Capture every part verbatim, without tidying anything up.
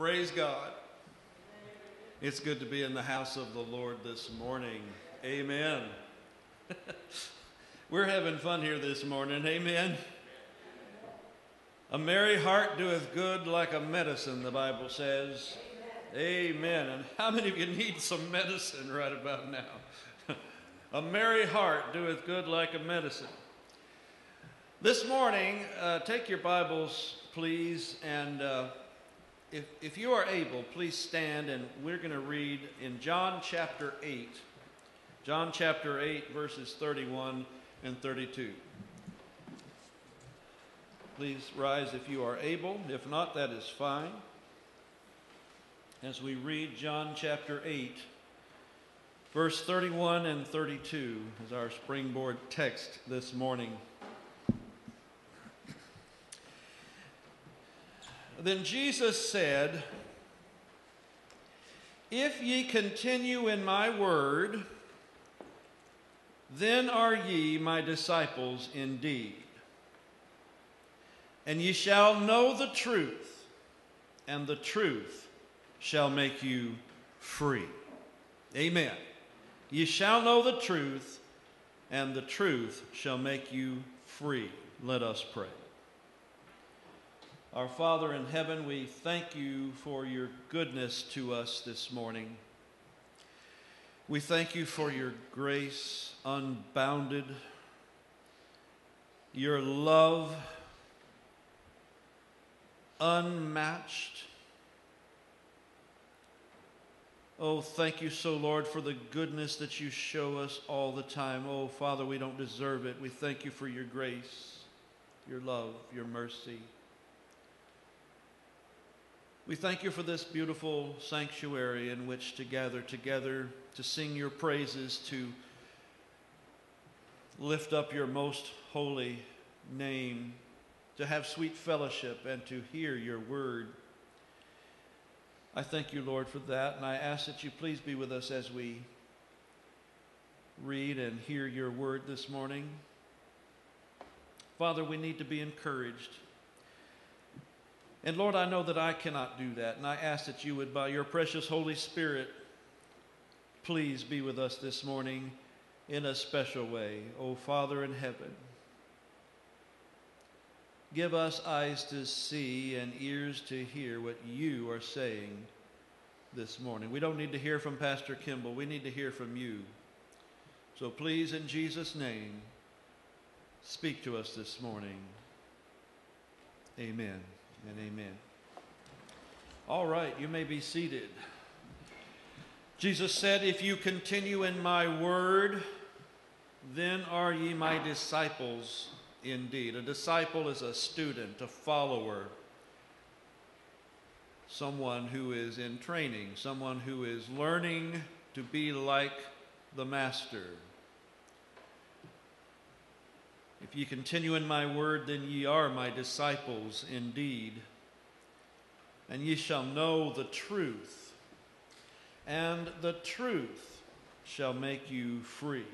Praise God. It's good to be in the house of the Lord this morning. Amen. We're having fun here this morning. Amen. A merry heart doeth good like a medicine, the Bible says. Amen. And how many of you need some medicine right about now? A merry heart doeth good like a medicine. This morning, uh, take your Bibles, please, and uh, if, if you are able, please stand, and we're going to read in John chapter eight, John chapter eight, verses thirty-one and thirty-two. Please rise if you are able. If not, that is fine. As we read John chapter eight, verse thirty-one and thirty-two is our springboard text this morning. Then Jesus said, "If ye continue in my word, then are ye my disciples indeed. And ye shall know the truth, and the truth shall make you free." Amen. Ye shall know the truth, and the truth shall make you free. Let us pray. Our Father in heaven, we thank you for your goodness to us this morning. We thank you for your grace unbounded, your love unmatched. Oh, thank you so, Lord, for the goodness that you show us all the time. Oh, Father, we don't deserve it. We thank you for your grace, your love, your mercy. We thank you for this beautiful sanctuary in which to gather together, to sing your praises, to lift up your most holy name, to have sweet fellowship, and to hear your word. I thank you, Lord, for that, and I ask that you please be with us as we read and hear your word this morning. Father, we need to be encouraged. And Lord, I know that I cannot do that, and I ask that you would, by your precious Holy Spirit, please be with us this morning in a special way. O Father in heaven, give us eyes to see and ears to hear what you are saying this morning. We don't need to hear from Pastor Kemble. We need to hear from you. So please, in Jesus' name, speak to us this morning. Amen. And amen. All right, you may be seated. Jesus said, "If you continue in my word, then are ye my disciples indeed." A disciple is a student, a follower, someone who is in training, someone who is learning to be like the master. "If ye continue in my word, then ye are my disciples indeed, and ye shall know the truth, and the truth shall make you free."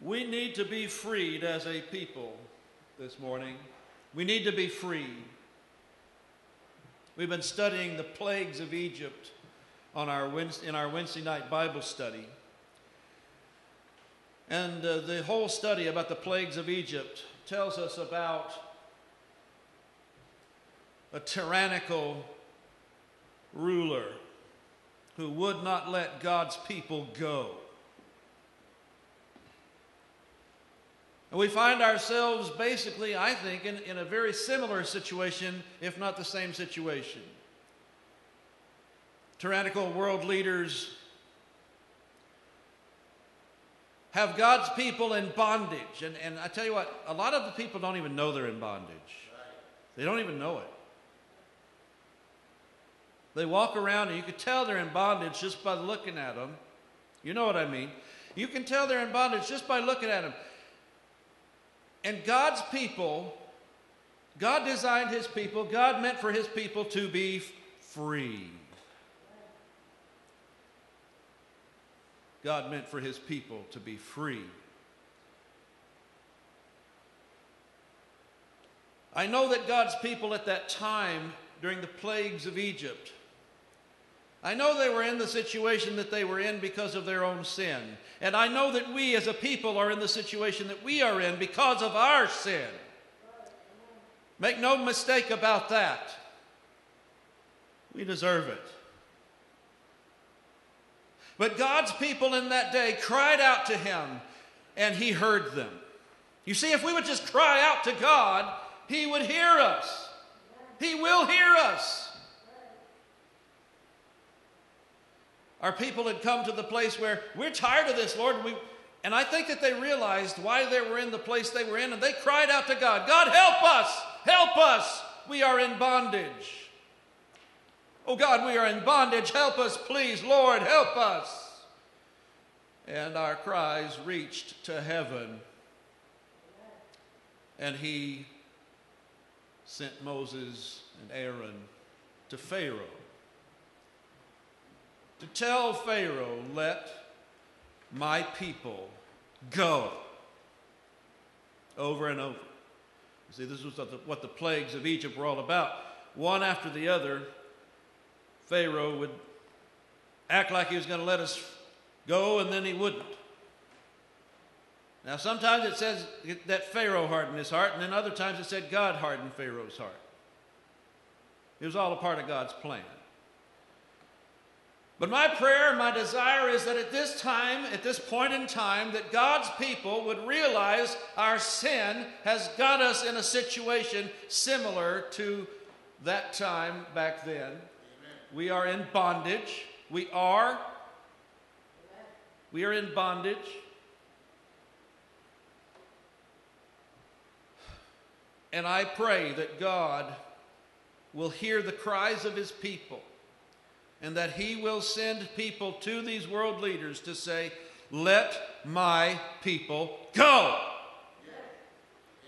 We need to be freed as a people this morning. We need to be freed. We've been studying the plagues of Egypt on our Wednesday, in our Wednesday night Bible study. And uh, the whole study about the plagues of Egypt tells us about a tyrannical ruler who would not let God's people go. And we find ourselves basically, I think, in, in a very similar situation, if not the same situation. Tyrannical world leaders have God's people in bondage. And, and I tell you what, a lot of the people don't even know they're in bondage. They don't even know it. They walk around and you can tell they're in bondage just by looking at them. You know what I mean. You can tell they're in bondage just by looking at them. And God's people, God designed his people, God meant for his people to be free. God meant for his people to be free. I know that God's people at that time during the plagues of Egypt. I know they were in the situation that they were in because of their own sin. And I know that we as a people are in the situation that we are in because of our sin. Make no mistake about that. We deserve it. But God's people in that day cried out to him, and he heard them. You see, if we would just cry out to God, he would hear us. He will hear us. Our people had come to the place where we're tired of this, Lord. And, we, and I think that they realized why they were in the place they were in, and they cried out to God, God, help us, help us. We are in bondage. Oh God, we are in bondage. Help us, please. Lord, help us. And our cries reached to heaven. And he sent Moses and Aaron to Pharaoh to tell Pharaoh, let my people go. Over and over. You see, this was what the plagues of Egypt were all about. One after the other, Pharaoh would act like he was going to let us go, and then he wouldn't. Now, sometimes it says that Pharaoh hardened his heart, and then other times it said God hardened Pharaoh's heart. It was all a part of God's plan. But my prayer, my desire is that at this time, at this point in time, that God's people would realize our sin has got us in a situation similar to that time back then. We are in bondage. We are. We are in bondage. And I pray that God will hear the cries of his people and that he will send people to these world leaders to say, let my people go.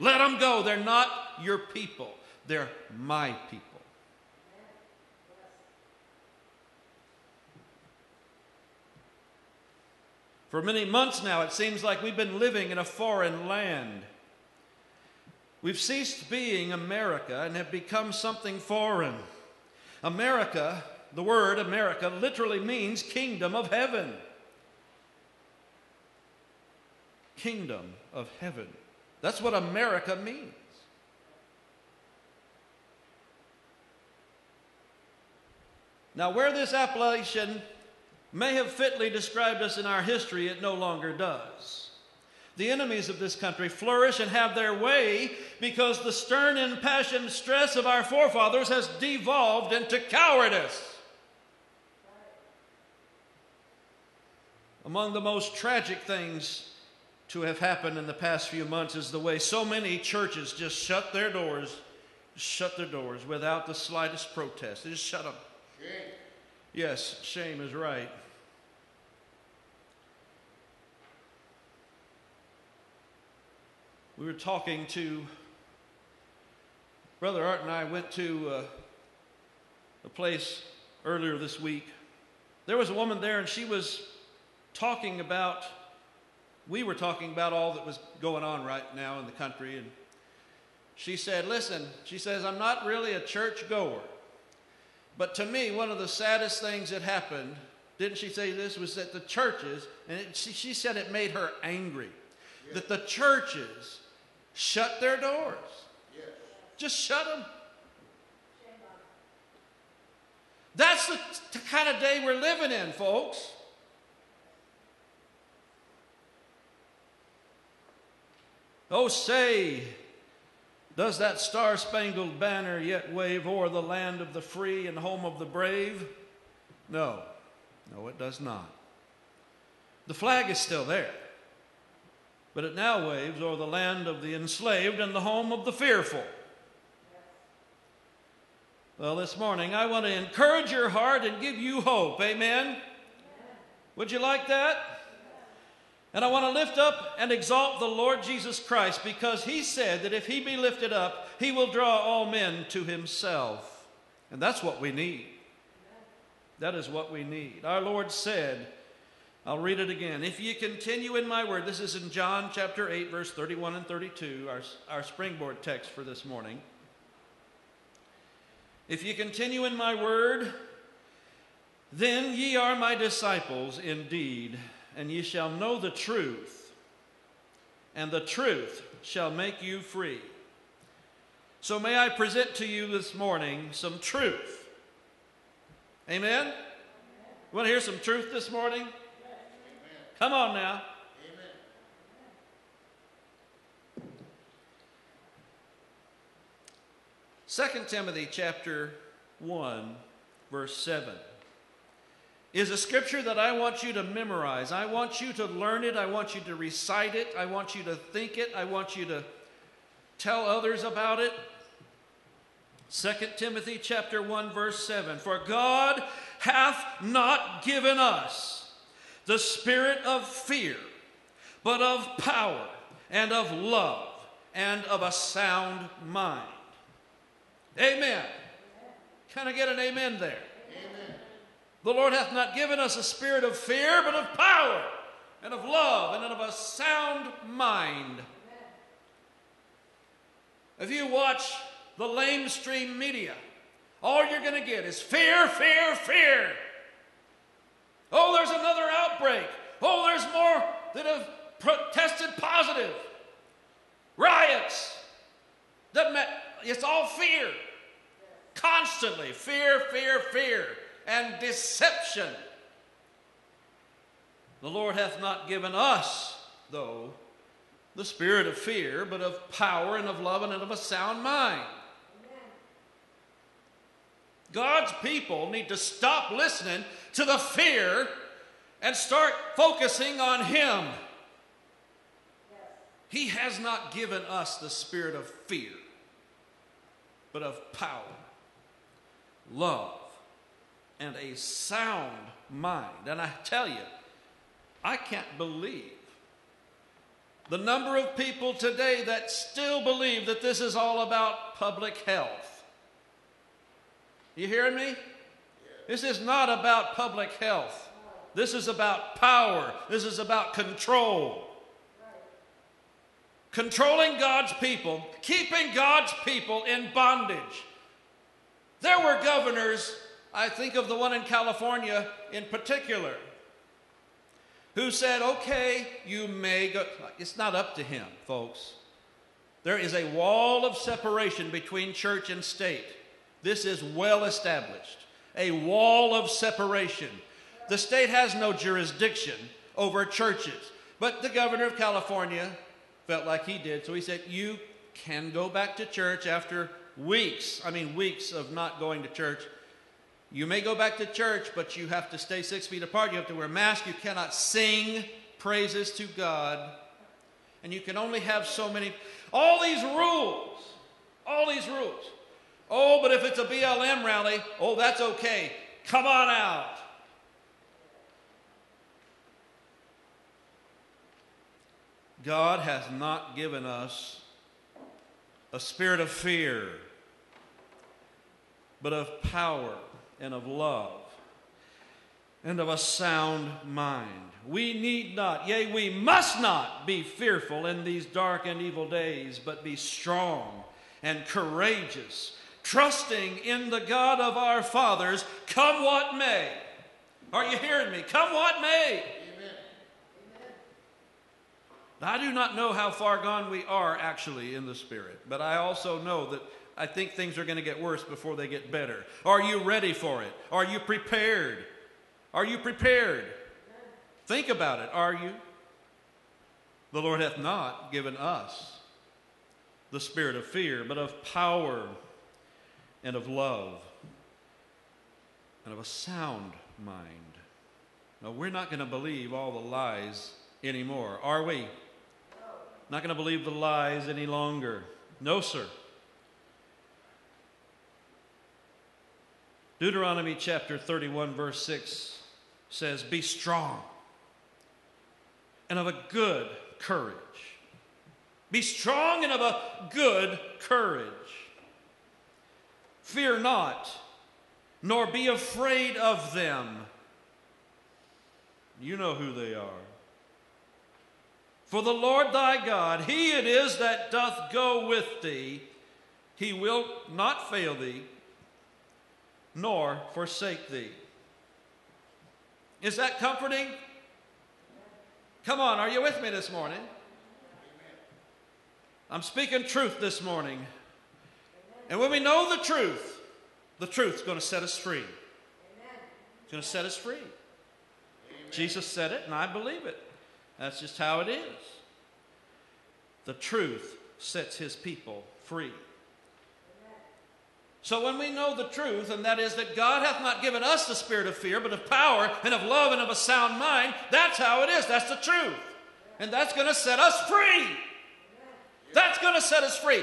Let them go. They're not your people. They're my people. For many months now, it seems like we've been living in a foreign land. We've ceased being America and have become something foreign. America, the word America, literally means kingdom of heaven. Kingdom of heaven. That's what America means. Now, where this appellation may have fitly described us in our history, it no longer does. The enemies of this country flourish and have their way because the stern, impassioned stress of our forefathers has devolved into cowardice. Among the most tragic things to have happened in the past few months is the way so many churches just shut their doors, shut their doors without the slightest protest. They just shut them. Yes, shame is right. We were talking to, Brother Art and I went to uh, a place earlier this week. There was a woman there and she was talking about, we were talking about all that was going on right now in the country. And she said, listen, she says, I'm not really a church goer. But to me, one of the saddest things that happened, didn't she say this, was that the churches, and it, she, she said it made her angry, yes. That the churches shut their doors. Yes. Just shut them. That's the t- kind of day we're living in, folks. Oh, say, does that star-spangled banner yet wave o'er the land of the free and home of the brave? No, no, it does not. The flag is still there, but it now waves o'er the land of the enslaved and the home of the fearful. Well, this morning, I want to encourage your heart and give you hope. Amen? Would you like that? And I want to lift up and exalt the Lord Jesus Christ because he said that if he be lifted up, he will draw all men to himself. And that's what we need. That is what we need. Our Lord said, I'll read it again. If ye continue in my word, this is in John chapter eight, verse thirty-one and thirty-two, our, our springboard text for this morning. If ye continue in my word, then ye are my disciples indeed, and ye shall know the truth, and the truth shall make you free. So may I present to you this morning some truth. Amen? Amen. You want to hear some truth this morning? Amen. Come on now. Amen. Second Timothy chapter one, verse seven is a scripture that I want you to memorize. I want you to learn it. I want you to recite it. I want you to think it. I want you to tell others about it. Second Timothy chapter one, verse seven. For God hath not given us the spirit of fear, but of power and of love and of a sound mind. Amen. Can I get an amen there? Amen. The Lord hath not given us a spirit of fear, but of power and of love and of a sound mind. If you watch the lamestream media, all you're going to get is fear, fear, fear. Oh, there's another outbreak. Oh, there's more that have protested positive. Riots. Doesn't matter. It's all fear. Constantly. Fear, fear, fear. And deception. The Lord hath not given us, though, the spirit of fear, but of power and of love and of a sound mind. God's people need to stop listening to the fear and start focusing on Him. He has not given us the spirit of fear, but of power, love, and a sound mind. And I tell you, I can't believe the number of people today that still believe that this is all about public health. You hearing me? Yeah. This is not about public health. This is about power. This is about control. Right. Controlling God's people, keeping God's people in bondage. There were governors, I think of the one in California in particular, who said, okay, you may go. It's not up to him, folks. There is a wall of separation between church and state. This is well established. A wall of separation. The state has no jurisdiction over churches. But the governor of California felt like he did, so he said, you can go back to church after weeks, I mean weeks of not going to church. You may go back to church, but you have to stay six feet apart. You have to wear a mask. You cannot sing praises to God. And you can only have so many. All these rules. All these rules. Oh, but if it's a B L M rally, oh, that's okay. Come on out. God has not given us a spirit of fear, but of power and of love, and of a sound mind. We need not, yea, we must not be fearful in these dark and evil days, but be strong and courageous, trusting in the God of our fathers, come what may. Are you hearing me? Come what may. Amen. I do not know how far gone we are actually in the Spirit, but I also know that I think things are going to get worse before they get better. Are you ready for it? Are you prepared? Are you prepared? Think about it. Are you? The Lord hath not given us the spirit of fear, but of power and of love and of a sound mind. Now, we're not going to believe all the lies anymore, are we? Not going to believe the lies any longer. No, sir. Deuteronomy chapter thirty-one, verse six says, be strong and of a good courage. Be strong and of a good courage. Fear not, nor be afraid of them. You know who they are. For the Lord thy God, he it is that doth go with thee. He will not fail thee, nor forsake thee. Is that comforting? Come on, are you with me this morning? I'm speaking truth this morning. And when we know the truth, the truth's going to set us free. It's going to set us free. Amen. Jesus said it, and I believe it. That's just how it is. The truth sets his people free. So when we know the truth, and that is that God hath not given us the spirit of fear, but of power, and of love, and of a sound mind, that's how it is. That's the truth. And that's going to set us free. That's going to set us free.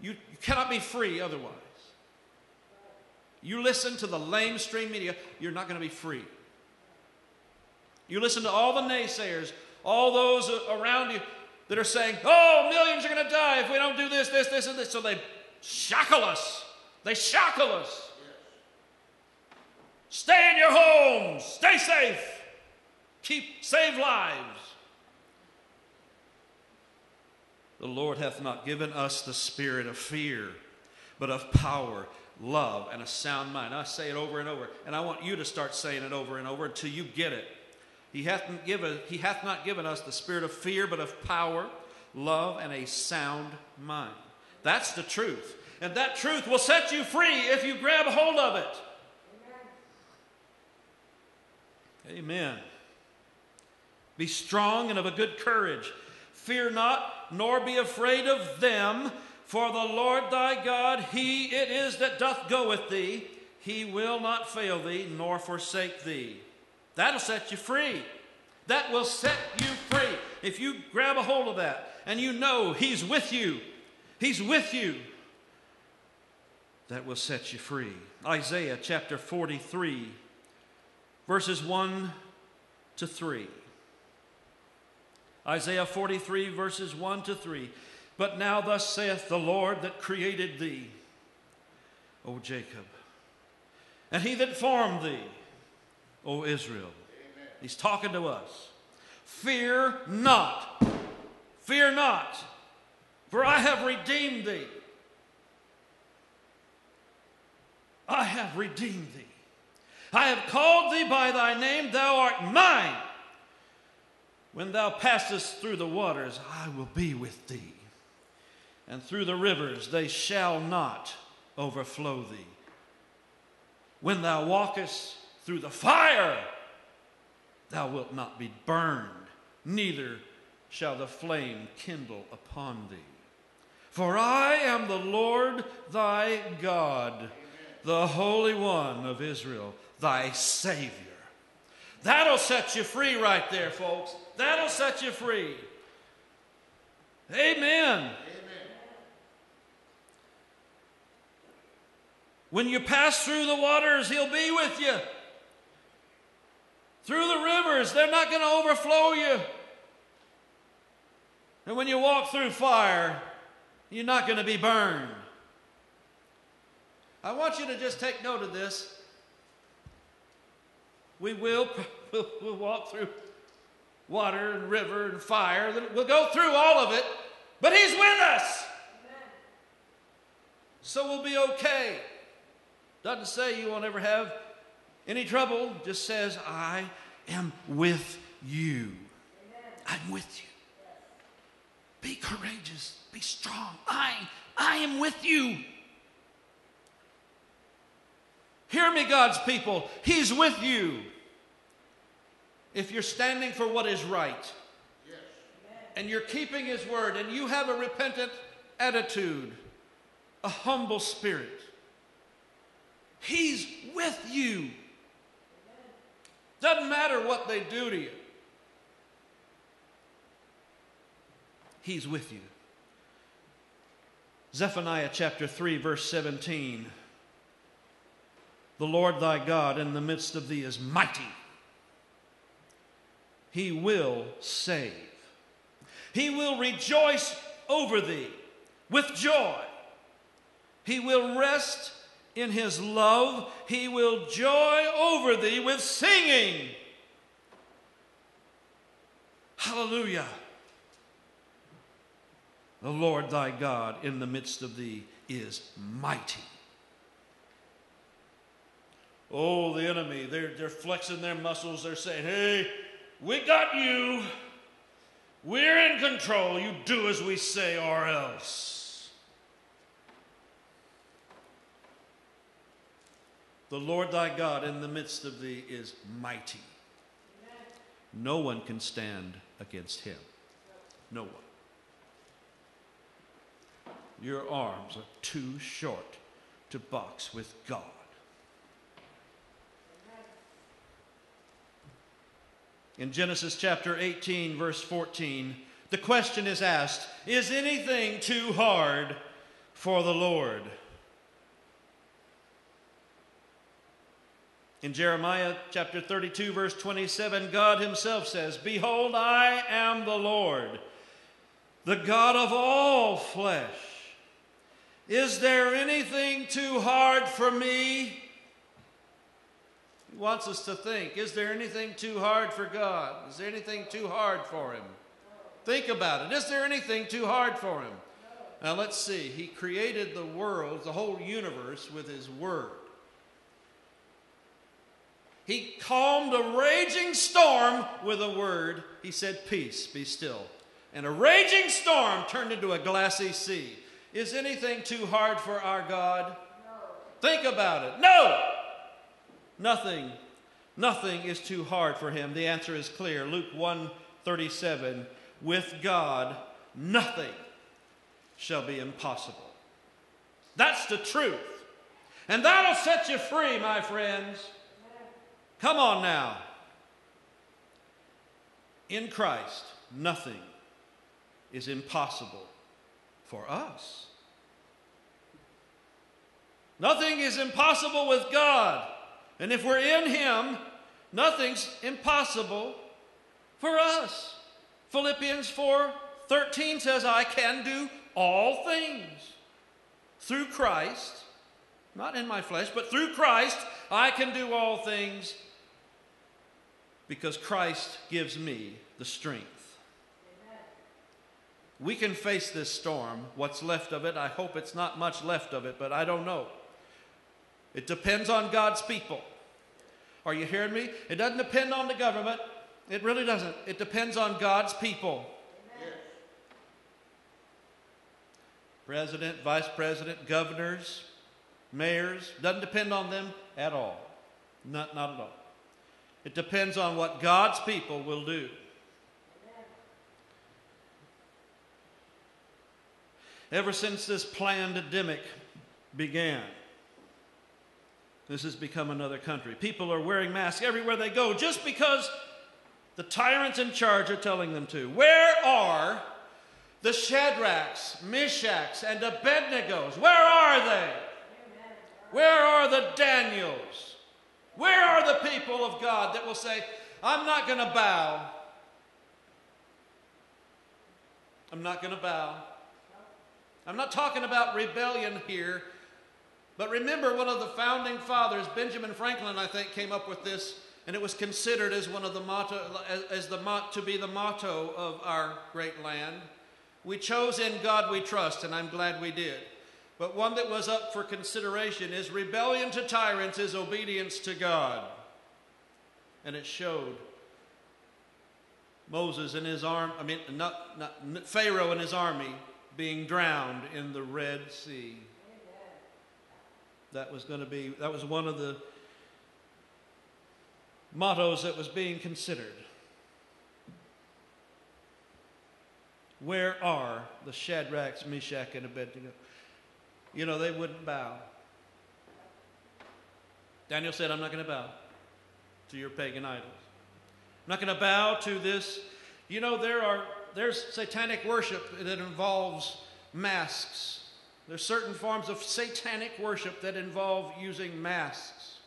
You, you cannot be free otherwise. You listen to the lamestream media, you're not going to be free. You listen to all the naysayers, all those around you that are saying, oh, millions are going to die if we don't do this, this, this, and this. So they shackle us. They shackle us. Yes. Stay in your homes. Stay safe. Keep, save lives. The Lord hath not given us the spirit of fear, but of power, love, and a sound mind. I say it over and over, and I want you to start saying it over and over until you get it. He hath not given, he hath not given us the spirit of fear, but of power, love, and a sound mind. That's the truth. And that truth will set you free if you grab hold of it. Amen. Amen. Be strong and of a good courage. Fear not, nor be afraid of them, for the Lord thy God, he it is that doth go with thee. He will not fail thee, nor forsake thee. That'll set you free. That will set you free. If you grab a hold of that and you know he's with you, he's with you, that will set you free. Isaiah chapter forty-three, verses one to three. Isaiah forty-three, verses one to three. But now thus saith the Lord that created thee, O Jacob, and he that formed thee, O Israel. Amen. He's talking to us. Fear not, fear not, for I have redeemed thee. I have redeemed thee. I have called thee by thy name, thou art mine. When thou passest through the waters, I will be with thee. And through the rivers, they shall not overflow thee. When thou walkest through the fire, thou wilt not be burned, neither shall the flame kindle upon thee. For I am the Lord thy God, the Holy One of Israel, thy Savior. That'll set you free right there, folks. That'll set you free. Amen. Amen. When you pass through the waters, he'll be with you. Through the rivers, they're not going to overflow you. And when you walk through fire, you're not going to be burned. I want you to just take note of this. We will we'll, we'll walk through water and river and fire. We'll go through all of it, but he's with us. Amen. So we'll be okay. Doesn't say you won't ever have any trouble. Just says, I am with you. Amen. I'm with you. Be courageous. Be strong. I, I am with you. Hear me, God's people. He's with you. If you're standing for what is right, yes, and you're keeping his word, and you have a repentant attitude, a humble spirit, he's with you. Doesn't matter what they do to you. He's with you. Zephaniah chapter three, verse seventeen. The Lord thy God in the midst of thee is mighty. He will save. He will rejoice over thee with joy. He will rest in his love. He will joy over thee with singing. Hallelujah. The Lord thy God in the midst of thee is mighty. oh, the enemy, they're, they're flexing their muscles. They're saying, hey, we got you. We're in control. You do as we say or else. The Lord thy God in the midst of thee is mighty. No one can stand against him. No one. Your arms are too short to box with God. In Genesis chapter eighteen, verse fourteen, the question is asked, is anything too hard for the Lord? In Jeremiah chapter thirty-two, verse twenty-seven, God himself says, behold, I am the Lord, the God of all flesh. Is there anything too hard for me? He wants us to think, is there anything too hard for God? Is there anything too hard for him? Think about it. Is there anything too hard for him? Now let's see. He created the world, the whole universe, with his word. He calmed a raging storm with a word. He said, peace, be still. And a raging storm turned into a glassy sea. Is anything too hard for our God? No. Think about it. No! Nothing, nothing is too hard for him. The answer is clear. Luke one, thirty-seven, with God, nothing shall be impossible. That's the truth. And that'll set you free, my friends. Come on now. In Christ, nothing is impossible for us. Nothing is impossible with God. And if we're in him, nothing's impossible for us. Philippians four, thirteen says, I can do all things through Christ, not in my flesh, but through Christ, I can do all things because Christ gives me the strength. We can face this storm, what's left of it. I hope it's not much left of it, but I don't know. It depends on God's people. Are you hearing me? It doesn't depend on the government. It really doesn't. It depends on God's people. Yes. President, vice president, governors, mayors, doesn't depend on them at all. Not, not at all. It depends on what God's people will do. Ever since this pandemic began, this has become another country. People are wearing masks everywhere they go just because the tyrants in charge are telling them to. Where are the Shadrachs, Meshachs, and Abednegos? Where are they? Where are the Daniels? Where are the people of God that will say, I'm not going to bow. I'm not going to bow. I'm not talking about rebellion here, but remember one of the founding fathers, Benjamin Franklin, I think, came up with this, and it was considered as one of the motto, as, as the mot to be the motto of our great land. We chose in God we trust, and I'm glad we did. But one that was up for consideration is rebellion to tyrants is obedience to God. And it showed Moses and his arm, I mean, not, not Pharaoh and his army, being drowned in the Red Sea. That was going to be, that was one of the mottos that was being considered. Where are the Shadrachs, Meshach, and Abednego? You know, they wouldn't bow. Daniel said, I'm not going to bow to your pagan idols. I'm not going to bow to this. You know, there are There's satanic worship that involves masks. There's certain forms of satanic worship that involve using masks.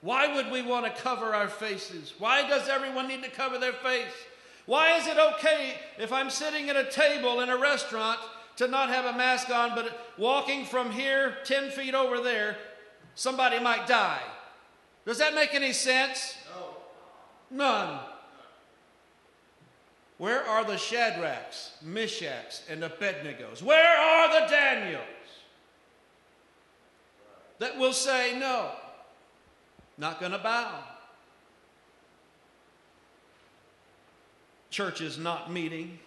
Why would we want to cover our faces? Why does everyone need to cover their face? Why is it okay if I'm sitting at a table in a restaurant to not have a mask on, but walking from here ten feet over there, somebody might die? Does that make any sense? No. None. Where are the Shadrachs, Meshachs, and Abednegos? Where are the Daniels that will say, no, Not going to bow. Church is not meeting.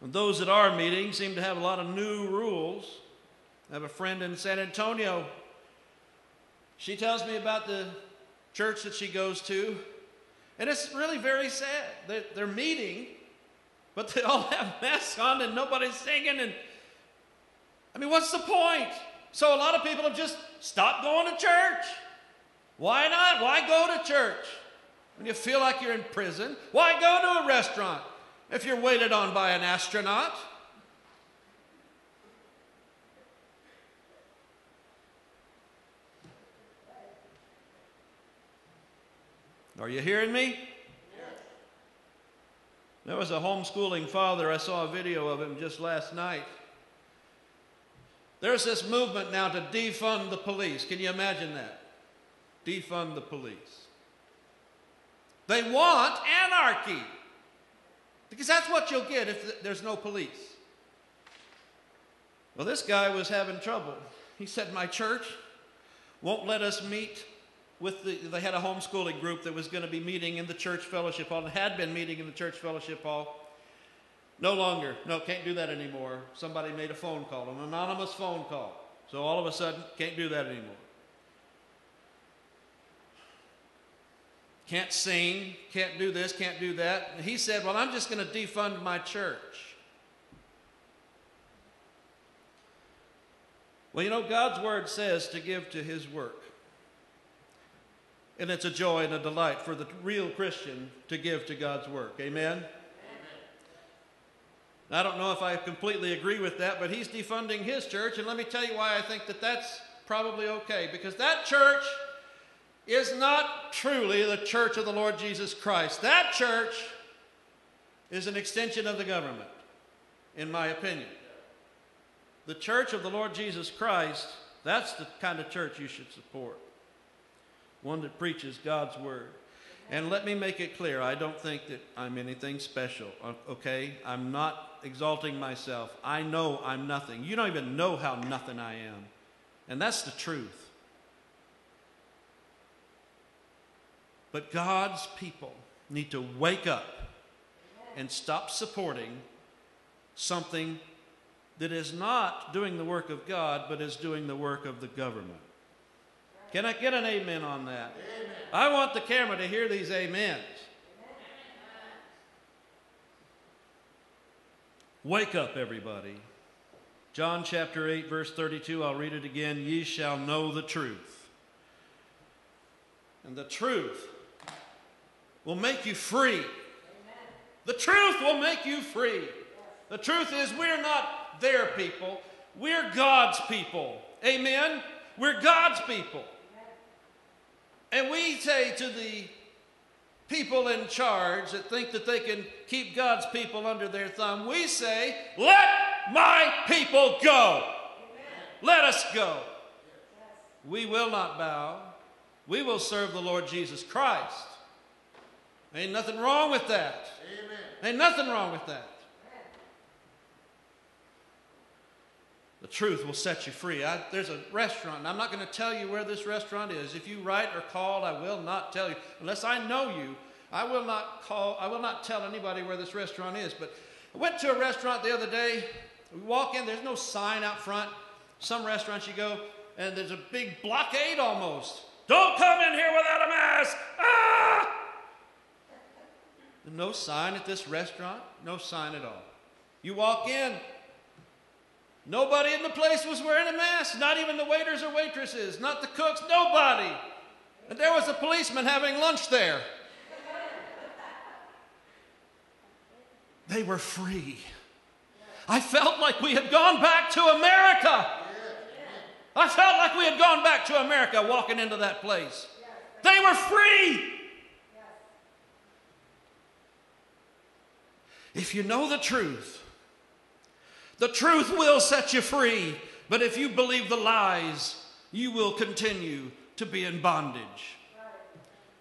And those that are meeting seem to have a lot of new rules. I have a friend in San Antonio. She tells me about the church that she goes to, and it's really very sad. They're, they're meeting, but they all have masks on and nobody's singing. And I mean, what's the point? So a lot of people have just stopped going to church. Why not? Why go to church? When you feel like you're in prison, why go to a restaurant if you're waited on by an astronaut? Are you hearing me? Yes. There was a homeschooling father. I saw a video of him just last night. There's this movement now to defund the police. Can you imagine that? Defund the police. They want anarchy, because that's what you'll get if there's no police. Well, this guy was having trouble. He said, my church won't let us meet. With the, they had a homeschooling group that was going to be meeting in the church fellowship hall and had been meeting in the church fellowship hall. No longer. No, can't do that anymore. Somebody made a phone call, an anonymous phone call. So all of a sudden, can't do that anymore. Can't sing, can't do this, can't do that. And he said, well, I'm just going to defund my church. Well, you know, God's word says to give to his work. And it's a joy and a delight for the real Christian to give to God's work. Amen? Amen? I don't know if I completely agree with that, but he's defunding his church. And let me tell you why I think that that's probably okay. Because that church is not truly the church of the Lord Jesus Christ. That church is an extension of the government, in my opinion. The church of the Lord Jesus Christ, that's the kind of church you should support. One that preaches God's word. And let me make it clear, I don't think that I'm anything special, okay? I'm not exalting myself. I know I'm nothing. You don't even know how nothing I am. And that's the truth. But God's people need to wake up and stop supporting something that is not doing the work of God, but is doing the work of the government. Can I get an amen on that? Amen. I want the camera to hear these amens. Amen. Wake up, everybody. John chapter eight, verse thirty-two, I'll read it again. Ye shall know the truth. And the truth will make you free. Amen. The truth will make you free. Yes. The truth is we're not their people. We're God's people. Amen? We're God's people. And we say to the people in charge that think that they can keep God's people under their thumb, we say, let my people go. Amen. Let us go. Yes. We will not bow. We will serve the Lord Jesus Christ. Ain't nothing wrong with that. Amen. Ain't nothing wrong with that. The truth will set you free. I, there's a restaurant, and I'm not going to tell you where this restaurant is. If you write or call, I will not tell you. Unless I know you, I will not call, I will not tell anybody where this restaurant is. But I went to a restaurant the other day. We walk in, there's no sign out front. Some restaurants you go, and there's a big blockade almost. Don't come in here without a mask. Ah! No sign at this restaurant, no sign at all. You walk in, nobody in the place was wearing a mask, not even the waiters or waitresses, not the cooks, nobody. And there was a policeman having lunch there. They were free. I felt like we had gone back to America. I felt like we had gone back to America walking into that place. They were free. If you know the truth, the truth will set you free, but if you believe the lies, you will continue to be in bondage.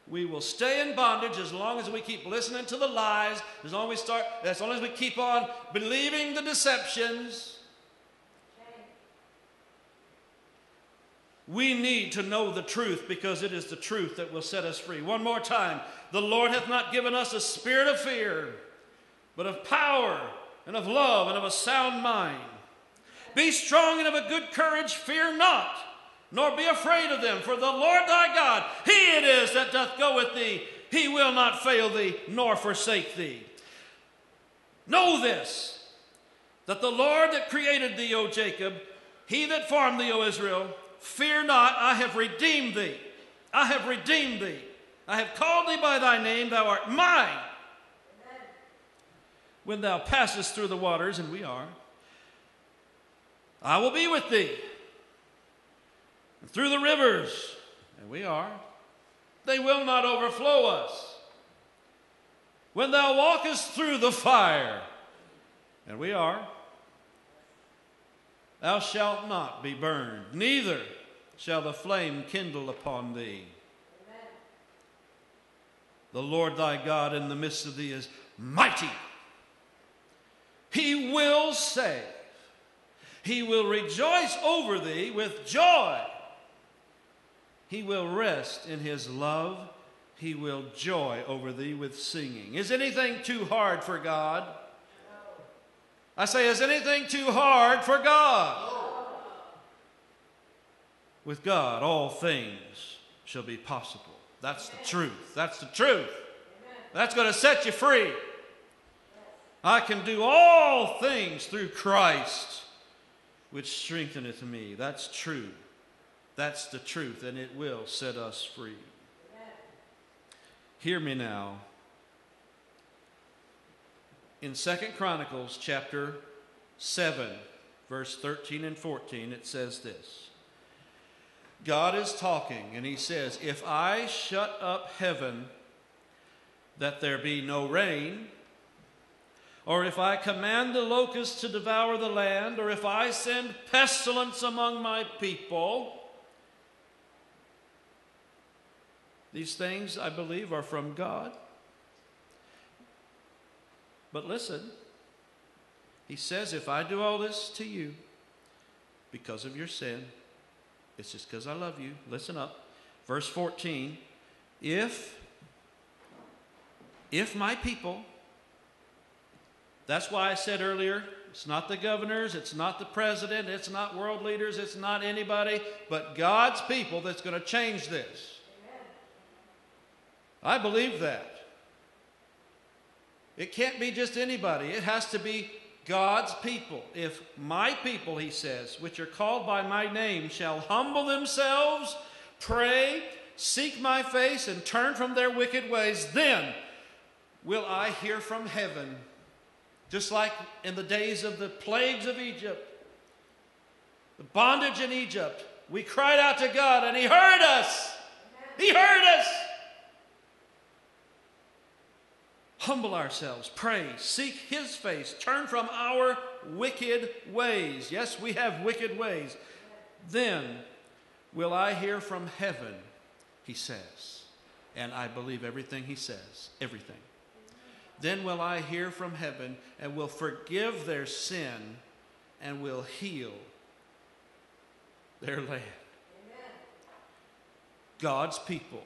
We will stay in bondage as long as we keep listening to the lies, as long as we, start, as long as we keep on believing the deceptions. We need to know the truth, because it is the truth that will set us free. One more time. The Lord hath not given us a spirit of fear, but of power and of love and of a sound mind. Be strong and of a good courage. Fear not, nor be afraid of them. For the Lord thy God, he it is that doth go with thee. He will not fail thee nor forsake thee. Know this, that the Lord that created thee, O Jacob, he that formed thee, O Israel, fear not, I have redeemed thee. I have redeemed thee. I have called thee by thy name. Thou art mine. Amen. When thou passest through the waters, and we are, I will be with thee. And through the rivers, and we are, they will not overflow us. When thou walkest through the fire, and we are, thou shalt not be burned, neither shall the flame kindle upon thee. Amen. The Lord thy God in the midst of thee is mighty. He will save. He will rejoice over thee with joy. He will rest in his love. He will joy over thee with singing. Is anything too hard for God? I say, is anything too hard for God? With God, all things shall be possible. That's the truth. That's the truth. That's going to set you free. I can do all things through Christ, which strengtheneth me. That's true. That's the truth, and it will set us free. Hear me now. In Second Chronicles chapter seven, verse thirteen and fourteen, it says this. God is talking, and he says, if I shut up heaven that there be no rain, or if I command the locusts to devour the land, or if I send pestilence among my people, these things, I believe, are from God. But listen, he says, if I do all this to you because of your sin, it's just because I love you. Listen up. Verse fourteen, if, if my people, that's why I said earlier, it's not the governors, it's not the president, it's not world leaders, it's not anybody, but God's people that's going to change this. Amen. I believe that. It can't be just anybody. It has to be God's people. If my people, he says, which are called by my name, shall humble themselves, pray, seek my face, and turn from their wicked ways, then will I hear from heaven, just like in the days of the plagues of Egypt, the bondage in Egypt. We cried out to God, and he heard us. He heard us. Humble ourselves, pray, seek his face, turn from our wicked ways. Yes, we have wicked ways. Then will I hear from heaven, he says. And I believe everything he says, everything. Then will I hear from heaven and will forgive their sin and will heal their land. God's people,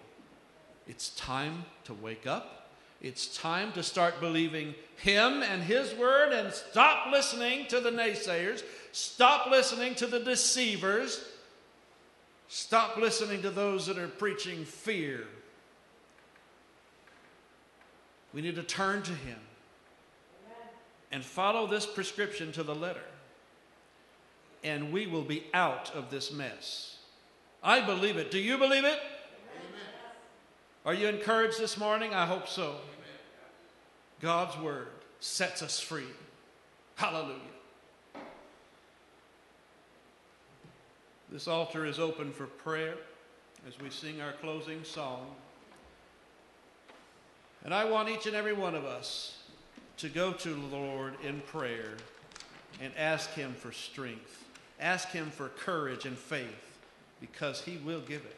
it's time to wake up. It's time to start believing him and his word and stop listening to the naysayers. Stop listening to the deceivers. Stop listening to those that are preaching fear. We need to turn to him and follow this prescription to the letter. And we will be out of this mess. I believe it. Do you believe it? Are you encouraged this morning? I hope so. Amen. God's word sets us free. Hallelujah. This altar is open for prayer as we sing our closing song. And I want each and every one of us to go to the Lord in prayer and ask him for strength. Ask him for courage and faith, because he will give it.